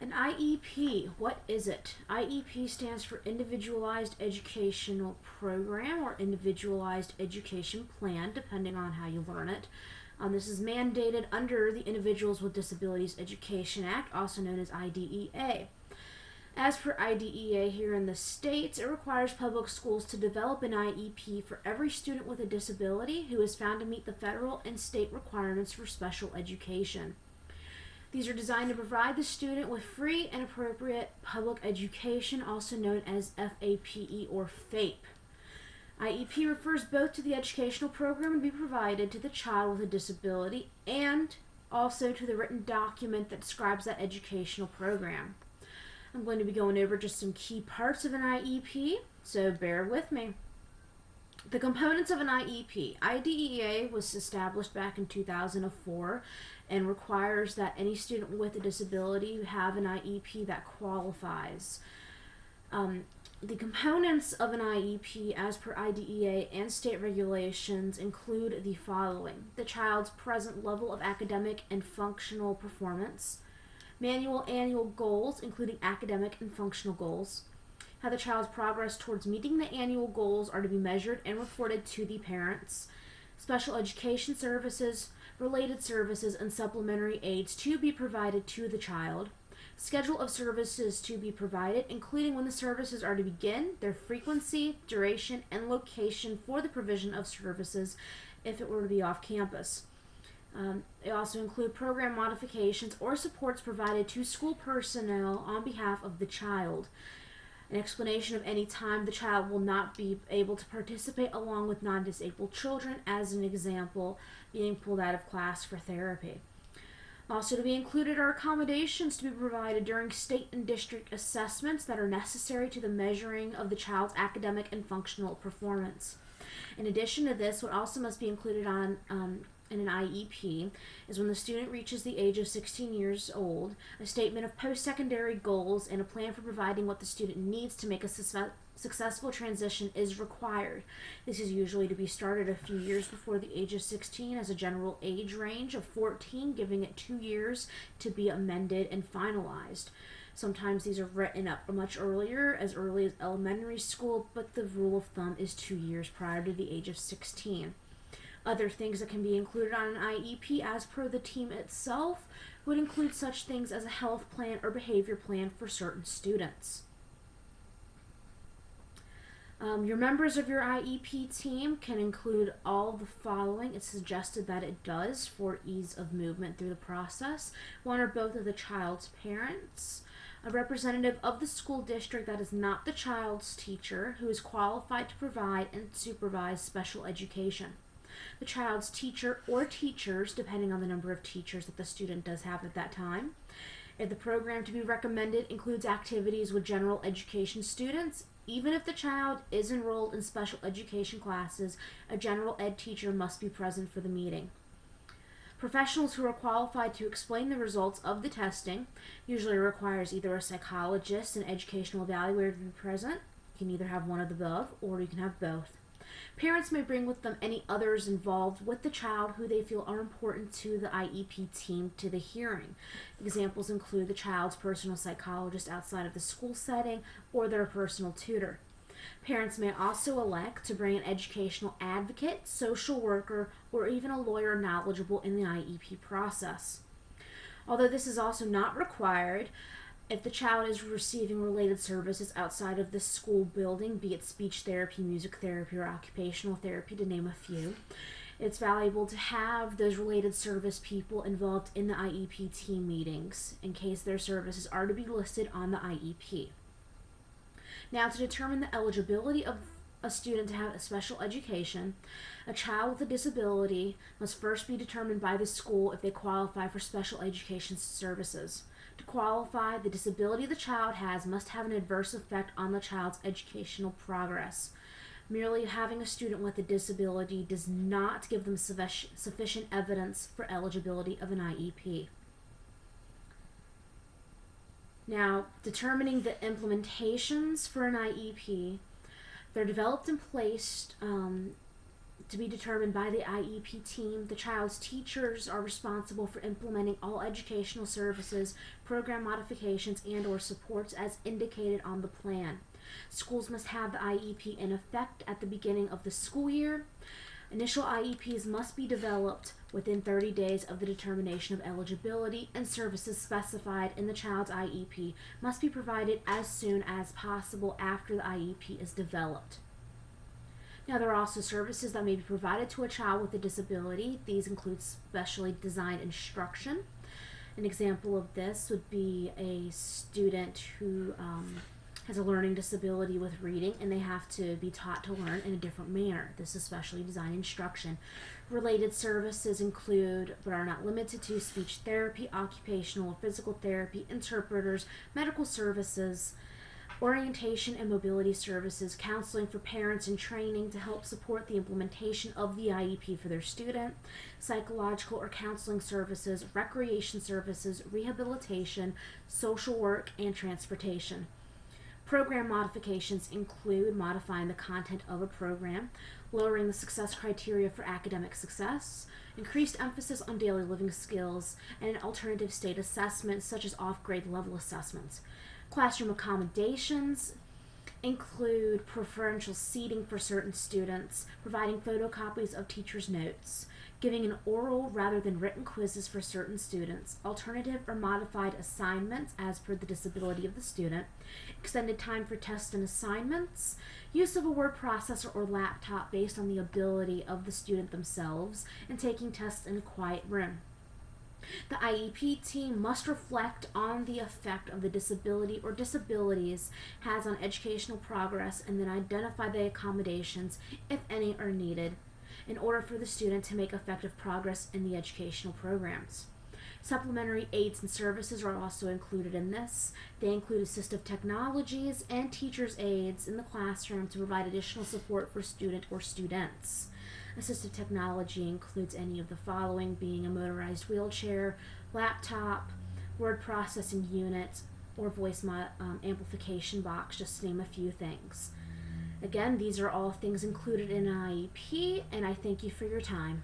An IEP, what is it? IEP stands for Individualized Educational Program or Individualized Education Plan, depending on how you learn it. This is mandated under the Individuals with Disabilities Education Act, also known as IDEA. As for IDEA here in the States, it requires public schools to develop an IEP for every student with a disability who is found to meet the federal and state requirements for special education. These are designed to provide the student with free and appropriate public education, also known as FAPE or FAPE. IEP refers both to the educational program to be provided to the child with a disability and also to the written document that describes that educational program. I'm going to be going over just some key parts of an IEP, so bear with me. The components of an IEP. IDEA was established back in 2004 and requires that any student with a disability have an IEP that qualifies. The components of an IEP as per IDEA and state regulations include the following: the child's present level of academic and functional performance, manual annual goals including academic and functional goals, how the child's progress towards meeting the annual goals are to be measured and reported to the parents, special education services, related services, and supplementary aids to be provided to the child, schedule of services to be provided, including when the services are to begin, their frequency, duration, and location for the provision of services if it were to be off campus. They also include program modifications or supports provided to school personnel on behalf of the child. An explanation of any time the child will not be able to participate along with non-disabled children, as an example, being pulled out of class for therapy. Also to be included are accommodations to be provided during state and district assessments that are necessary to the measuring of the child's academic and functional performance. In addition to this, what also must be included on in an IEP is when the student reaches the age of 16 years old, a statement of post-secondary goals and a plan for providing what the student needs to make a successful transition is required. This is usually to be started a few years before the age of 16 as a general age range of 14, giving it 2 years to be amended and finalized. Sometimes these are written up much earlier, as early as elementary school, but the rule of thumb is 2 years prior to the age of 16. Other things that can be included on an IEP as per the team itself would include such things as a health plan or behavior plan for certain students. Your members of your IEP team can include all the following. It's suggested that it does for ease of movement through the process. One or both of the child's parents, a representative of the school district that is not the child's teacher who is qualified to provide and supervise special education, the child's teacher or teachers, depending on the number of teachers that the student does have at that time. If the program to be recommended includes activities with general education students, even if the child is enrolled in special education classes, a general ed teacher must be present for the meeting. Professionals who are qualified to explain the results of the testing usually requires either a psychologist and educational evaluator to be present. You can either have one of the above or you can have both. Parents may bring with them any others involved with the child who they feel are important to the IEP team to the hearing. Examples include the child's personal psychologist outside of the school setting or their personal tutor. Parents may also elect to bring an educational advocate, social worker, or even a lawyer knowledgeable in the IEP process. Although this is also not required, if the child is receiving related services outside of the school building, be it speech therapy, music therapy, or occupational therapy, to name a few, it's valuable to have those related service people involved in the IEP team meetings in case their services are to be listed on the IEP. Now, to determine the eligibility of a student to have a special education, a child with a disability must first be determined by the school if they qualify for special education services. To qualify, the disability the child has must have an adverse effect on the child's educational progress. Merely having a student with a disability does not give them sufficient evidence for eligibility of an IEP. Now, determining the implementations for an IEP, they're developed and placed to be determined by the IEP team. The child's teachers are responsible for implementing all educational services, program modifications, and/or supports as indicated on the plan. Schools must have the IEP in effect at the beginning of the school year. Initial IEPs must be developed within 30 days of the determination of eligibility, and services specified in the child's IEP must be provided as soon as possible after the IEP is developed. Now, there are also services that may be provided to a child with a disability. These include specially designed instruction. An example of this would be a student who has a learning disability with reading, and they have to be taught to learn in a different manner. This is specially designed instruction. Related services include, but are not limited to, speech therapy, occupational or physical therapy, interpreters, medical services, orientation and mobility services, counseling for parents, and training to help support the implementation of the IEP for their student, psychological or counseling services, recreation services, rehabilitation, social work, and transportation. Program modifications include modifying the content of a program, lowering the success criteria for academic success, increased emphasis on daily living skills, and an alternative state assessment such as off-grade level assessments. Classroom accommodations include preferential seating for certain students, providing photocopies of teachers' notes, giving an oral rather than written quizzes for certain students, alternative or modified assignments as per the disability of the student, extended time for tests and assignments, use of a word processor or laptop based on the ability of the student themselves, and taking tests in a quiet room. The IEP team must reflect on the effect of the disability or disabilities has on educational progress, and then identify the accommodations, if any, are needed in order for the student to make effective progress in the educational programs. Supplementary aids and services are also included in this. They include assistive technologies and teachers' aids in the classroom to provide additional support for student or students. Assistive technology includes any of the following, being a motorized wheelchair, laptop, word processing unit, or voice amplification box, just to name a few things. Again, these are all things included in an IEP, and I thank you for your time.